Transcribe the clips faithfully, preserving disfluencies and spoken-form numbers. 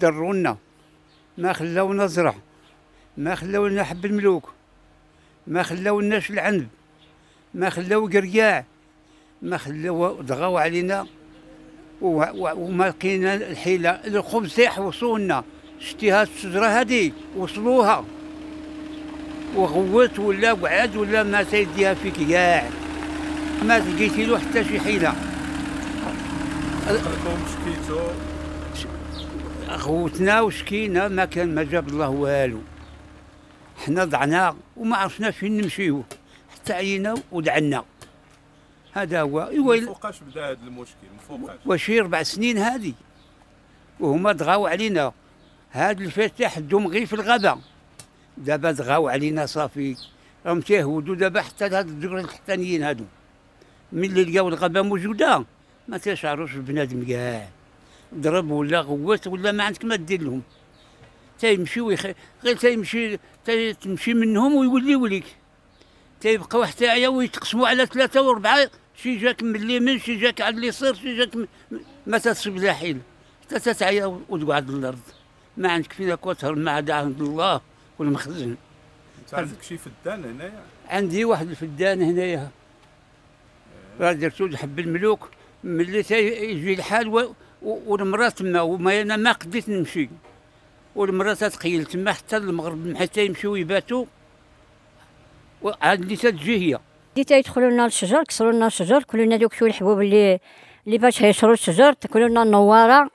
ضرونا، ما خلاونا زرع، ما خلاونا حب الملوك، ما خلاوناش العنب، ما خلاو قرياع، ما خلاو، ضغاو علينا وما لقينا الحيله. الخبز يحوصوا لنا، شتي هاد الشجره هادي وصلوها وغوت ولا وعاد ولا ما تيديها فيك كاع، ما لقيتي له حتى شي حيله. غوتنا وشكينا، ما كان ما جاب الله والو. حنا ضعنا وما عرفناش فين نمشيو حتى عينا ودعنا. هذا هو. ما فوقاش بدا هذا المشكل، ما فوقاش. وشي ربع سنين هذه وهما ضغاو علينا. هاد الفتى حدهم غير في الغابه، دابا ضغاو علينا صافي، راهم تيهودوا دابا حتى هاد الدور التحتانيين هادو. ملي لقاو الغابه موجوده ما تيشعروش بنادم كاع، ضرب ولا غوت ولا ما عندك ما دير لهم. تيمشيو ويخ... غير تيمشي تمشي منهم ويوليو ليك. تيبقاو حتى عيا ويتقسموا على ثلاثه وربعه، شي جاك من اليمين، شي جاك على اليسار، شي جاك م... ما تتصيب لا حيل، حتى تتعيا وتقعد الارض. ما عندك فين تهرب، ما عدا عند الله والمخزن. انت عندك شي فدان هنايا؟ عندي واحد الفدان هنايا، راه درتو لحب الملوك. ملي تيجي الحال و... والمراه تما، وما انا ما قديت نمشي، والمراه تتقيل تما حتى المغرب حتى يمشيو يباتوا. وعاد اللي تتجي هي اللي تيدخلوا لنا الشجر، كسروا لنا الشجر، كلوا لنا دوك شويه الحبوب اللي اللي باش يشروا الشجر، تاكلوا لنا النواره،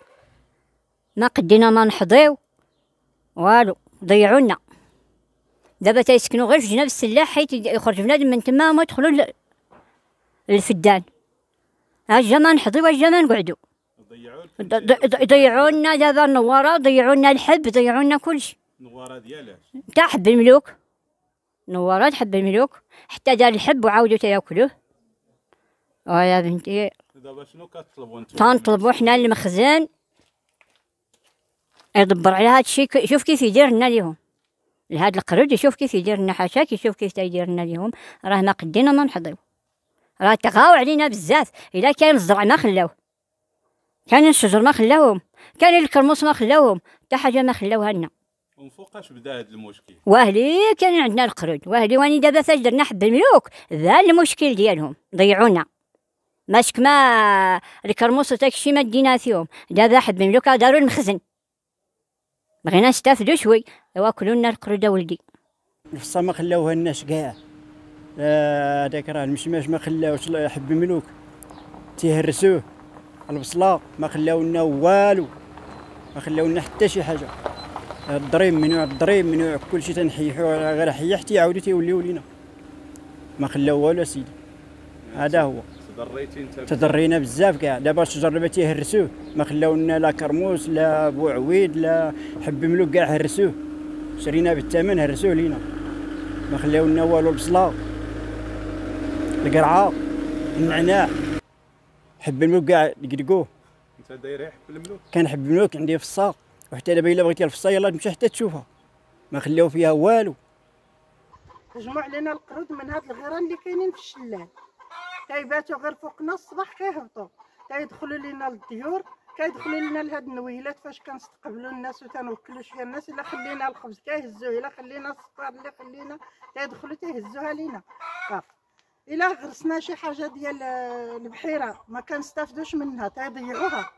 ما قدينا ما نحضيو والو، ضيعوا لنا. دابا تيسكنوا غير في جناب السله، حيت يخرج بنادم من تما هما يدخلوا ل... للفدان. اجا ما نحضيو، اجا ما نقعدوا، ضيعوا لنا دابا النواره، ضيعوا لنا الحب، ضيعوا لنا كلشي. النواره دياله تاع حب الملوك، نوارات حب الملوك حتى دار الحب وعاودوا تياكلوه. اه يا بنتي دابا شنو كتطلبوا نتوما؟ تنطلبوا حنا المخزن يدبر على هذا الشيء، شوف كيف يدير لنا ليهم لهاد القرود، يشوف كيف يدير لنا، حاشاك يشوف كيف تيدير لنا ليهم. راه ما قدينا ما نحضيو، راه تغاو علينا بزاف. الا كان الزرع ما خلاوه، كان الشجر ما خلاوهم، كان الكرموس ما خلاوهم، حتى حاجه ما خلاوها لنا. ومن فوقاش بدا هذا المشكل؟ واهلي كان عندنا القرود، واهلي واني دابا فاش درنا حب الملوك ذا المشكل ديالهم، ضيعونا. ماشك ما الكرموس وتاكشي ما دينا فيهم، دابا حب الملوك داروا المخزن، بغينا نستافدوا شوي. واكلوا لنا القرود ولدي، الحصه ما خلاوها لناش كاع. هذاك راه المشماش ما خلاوش حب الملوك، تيهرسوه. البصله ما خلاو لنا والو، ما خلاو لنا حتى شي حاجه. الضريب ممنوع، الضريب ممنوع، كلشي تنحيحو، غير حيحتي يعاودو تيوليو لينا، ما خلاو والو سيدي. هذا هو. تضريتي انت؟ تضرينا بزاف كاع. دابا الشجر دابا تيهرسوه، ما خلاو لنا لا كرموس لا بوعويد لا حب ملوك كاع، هرسوه. شرينا بالثمن هرسوه لينا، ما خلاو لنا والو. البصله، القرعه، النعناع، حب الملوك كاع دقدقوه. انت داير حب الملوك؟ كان حب الملوك عندي في الساق، وحتى دابا الا بغيتي الفصه يلاه تمشي حتى تشوفها، ما خلاو فيها والو. جمعوا علينا القرود من هاد الغيران اللي كاينين في الشلال، تيباتوا غير فوقنا. الصباح كيهبطوا تيدخلوا لينا للديور، كيدخلوا لينا لهاد النويلات. فاش كنستقبلوا الناس وتنوكلوا شويه الناس، الا خلينا الخبز كيهزوه، الا خلينا السكر اللي خلينا تيدخلوا تيهزوها لينا. الا غرسنا شي حاجه ديال البحيره ما كنستافدوش منها، تيضيعوها.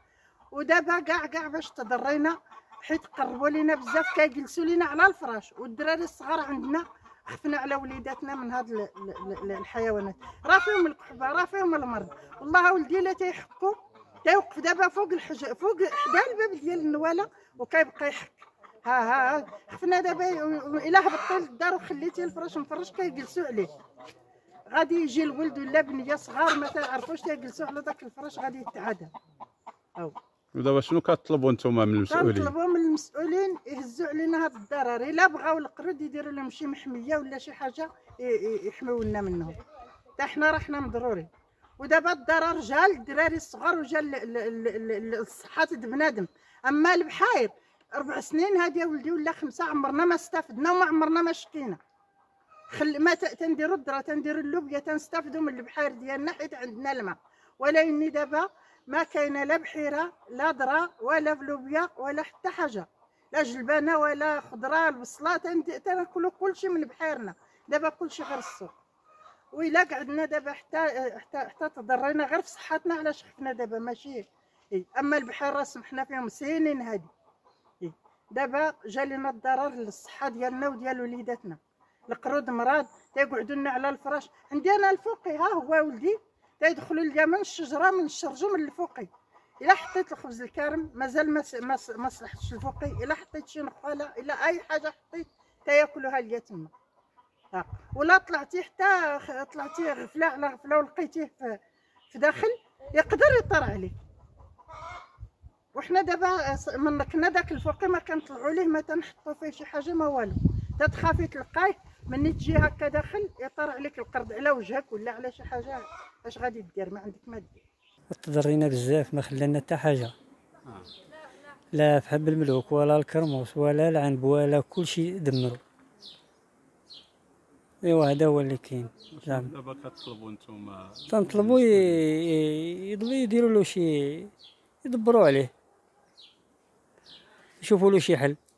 ودابا كاع كاع باش تضرينا، حيت قربوا لينا بزاف، كيجلسوا لينا على الفراش. والدراري الصغار عندنا خفنا على وليداتنا من هاد الحيوانات، راه فيهم الكحبه، راه فيهم المرض. والله ولدي الا تيحكوا تيوقف دابا فوق الحجر، فوق حدا الباب ديال النواله، وكيبقى يحك. ها ها ها خفنا دابا. الا هبطتي للدار وخليتي الفراش مفرش كيجلسوا عليه، غادي يجي الولد ولا بنيه صغار ما تيعرفوش تيجلسوا على داك الفراش، غادي يتعادى. او ودابا شنو كتطلبوا نتوما من المسؤولين؟ كنطلبوا من المسؤولين يهزوا علينا هاد الضرر. الا بغاو القرود يديروا لهم شي محميه ولا شي حاجه يحميو لنا منهم، حتى حنا راه حنا مضرورين. ودابا الضرر جا للدراري الصغار وجا لصحه بنادم. اما البحاير اربع سنين هادي يا ولدي ولا خمسه، عمرنا ما استفدنا وما عمرنا ما شكينا. خل ما تنديروا الذره، تنديروا اللوبيا، تنستافدوا من البحاير ديالنا حيت عندنا الماء. ولكن دابا ما كاينه لا بحيره لا ذره ولا فلوبيا ولا حتى حاجه، لا جلبانه ولا خضره، البصلات تناكلو كلشي من بحيرنا، دابا كلشي غير السوق. وإلا قعدنا دابا حتى حتى حتى تضرينا غير في صحتنا على شحفنا دابا ماشي. اما البحيره سمحنا فيهم سنين هادي، دابا جا لينا الضرر للصحه ديالنا وديال وليداتنا. القرود مرض تيقعدوا لنا على الفراش، عندي انا الفوقي ها هو ولدي تيدخلوا ليا من الشجره من الشرجم الفوقي، الا حطيت الخبز الكارم مازال ما ما صلحتش الفوقي، الا حطيت شي نقاله الا اي حاجه حطيت تياكلوها ليا تما. ولا طلعتي حتى طلعتي غفله على غفله ولقيتيه في داخل يقدر يطر عليك. وحنا دابا من كنا داك الفوقي ما كنطلعوا ليه ما تنحطوا فيه شي حاجه ما والو، تتخافي تلقايه مني تجي هكا داخل يطر عليك القرض على وجهك ولا على شي حاجه، اش غادي دير؟ ما عندك ما دير. تضرينا بزاف ما خلانا حتى حاجه، لا في حب الملوك ولا الكرموس ولا العنب ولا كلشي دمروا. ايوا هذا هو اللي كاين. دابا كتطلبوا نتوما؟ تنطلبوا يديروا له شي، يدبروا عليه، يشوفوا له شي حل.